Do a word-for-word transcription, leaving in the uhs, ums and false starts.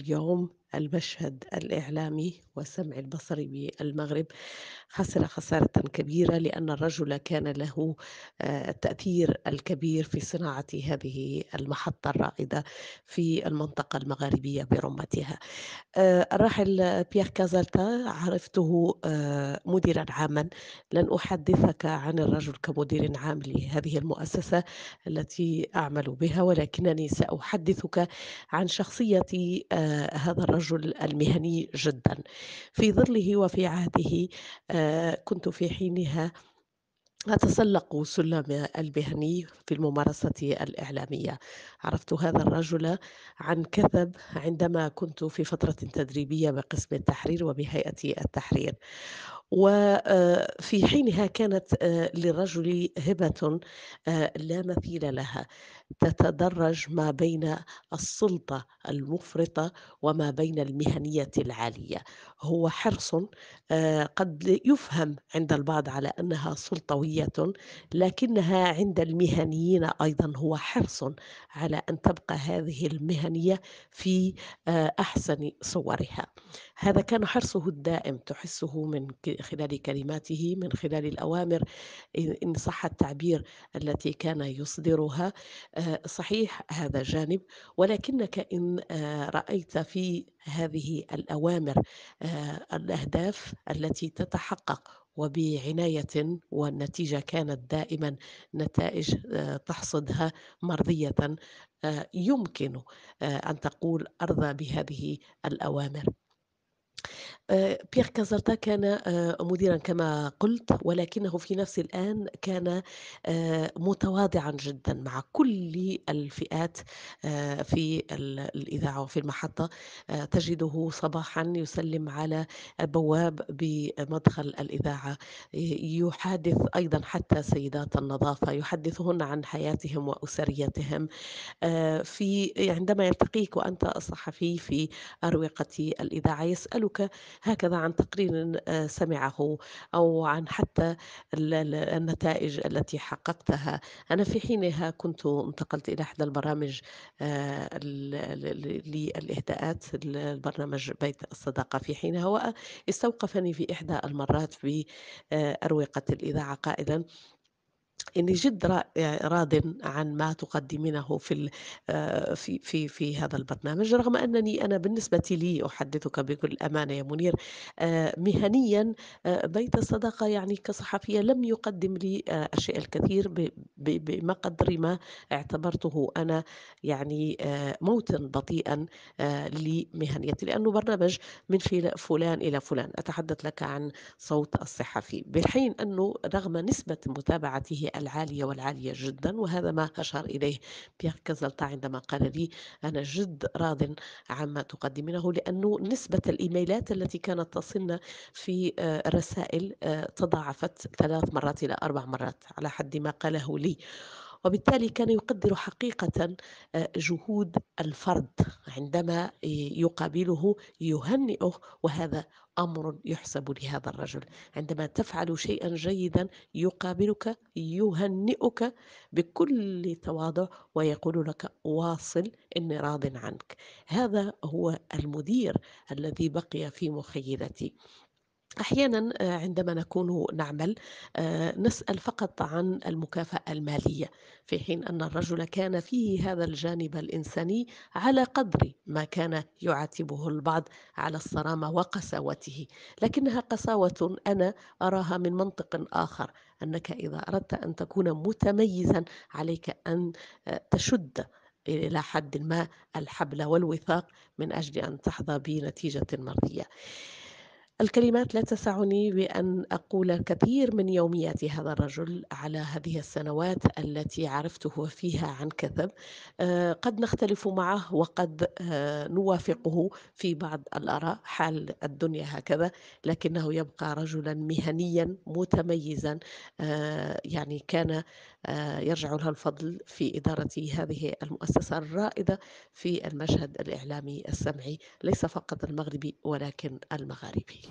اليوم المشهد الإعلامي والسمع البصري بالمغرب خسر خسارة كبيرة، لأن الرجل كان له التأثير الكبير في صناعة هذه المحطة الرائدة في المنطقة المغاربية برمتها. الراحل بيير كازالتا عرفته مديرا عاما. لن أحدثك عن الرجل كمدير عام لهذه المؤسسة التي أعمل بها، ولكنني سأحدثك عن شخصية هذا الرجل رجل المهني جدا. في ظله وفي عهده كنت في حينها أتسلق سلم المهني في الممارسة الإعلامية. عرفت هذا الرجل عن كثب عندما كنت في فترة تدريبية بقسم التحرير وبهيئة التحرير، وفي حينها كانت للرجل هبة لا مثيل لها، تتدرج ما بين السلطة المفرطة وما بين المهنية العالية. هو حرص قد يفهم عند البعض على أنها سلطوية، لكنها عند المهنيين أيضا هو حرص على أن تبقى هذه المهنية في أحسن صورها. هذا كان حرصه الدائم، تحسه من خلال كلماته، من خلال الأوامر إن صح التعبير التي كان يصدرها. صحيح هذا جانب، ولكنك إن رأيت في هذه الأوامر الأهداف التي تتحقق وبعناية، والنتيجة كانت دائما نتائج تحصدها مرضية، يمكن أن تقول أرضى بهذه الأوامر. بيير كازالتا كان مديرا كما قلت، ولكنه في نفس الآن كان متواضعا جدا مع كل الفئات في الإذاعة وفي المحطة. تجده صباحا يسلم على البواب بمدخل الإذاعة، يحادث أيضا حتى سيدات النظافة، يحدثهن عن حياتهم وأسريتهم. في عندما يلتقيك وأنت صحفي في أروقة الإذاعة يسألك هكذا عن تقرير سمعه أو عن حتى النتائج التي حققتها. أنا في حينها كنت انتقلت إلى إحدى البرامج للإهداءات، البرنامج بيت الصداقة في حينها، واستوقفني في إحدى المرات في أروقة الإذاعة قائلا إني جد راضٍ عن ما تقدمينه في في في في هذا البرنامج، رغم أنني أنا بالنسبة لي أحدثك بكل أمانة يا منير، مهنياً بيت الصداقة يعني كصحفية لم يقدم لي الشيء الكثير بمقدر ما اعتبرته أنا يعني موتاً بطيئاً لمهنيتي، لأنه برنامج من فلان إلى فلان. أتحدث لك عن صوت الصحفي، بحين أنه رغم نسبة متابعته العالية والعالية جدا، وهذا ما أشار إليه بيير كازالتا عندما قال لي أنا جد راضٍ عما تقدمينه، لأنه نسبة الإيميلات التي كانت تصلنا في رسائل تضاعفت ثلاث مرات إلى أربع مرات على حد ما قاله لي. وبالتالي كان يقدر حقيقة جهود الفرد عندما يقابله، يهنئه، وهذا أمر يحسب لهذا الرجل. عندما تفعل شيئا جيدا يقابلك، يهنئك بكل تواضع ويقول لك واصل، إني راضٍ عنك. هذا هو المدير الذي بقي في مخيلتي. أحيانا عندما نكون نعمل نسأل فقط عن المكافأة المالية، في حين أن الرجل كان فيه هذا الجانب الإنساني على قدر ما كان يعاتبه البعض على الصرامة وقساوته، لكنها قساوة أنا أراها من منطق آخر، أنك إذا أردت أن تكون متميزا عليك أن تشد إلى حد ما الحبل والوثاق من أجل أن تحظى بنتيجة مرضية. الكلمات لا تسعني بأن أقول الكثير من يوميات هذا الرجل على هذه السنوات التي عرفته فيها عن كثب. قد نختلف معه وقد نوافقه في بعض الآراء، حال الدنيا هكذا، لكنه يبقى رجلا مهنيا متميزا، يعني كان يرجع له الفضل في إدارة هذه المؤسسة الرائدة في المشهد الإعلامي السمعي، ليس فقط المغربي ولكن المغاربي.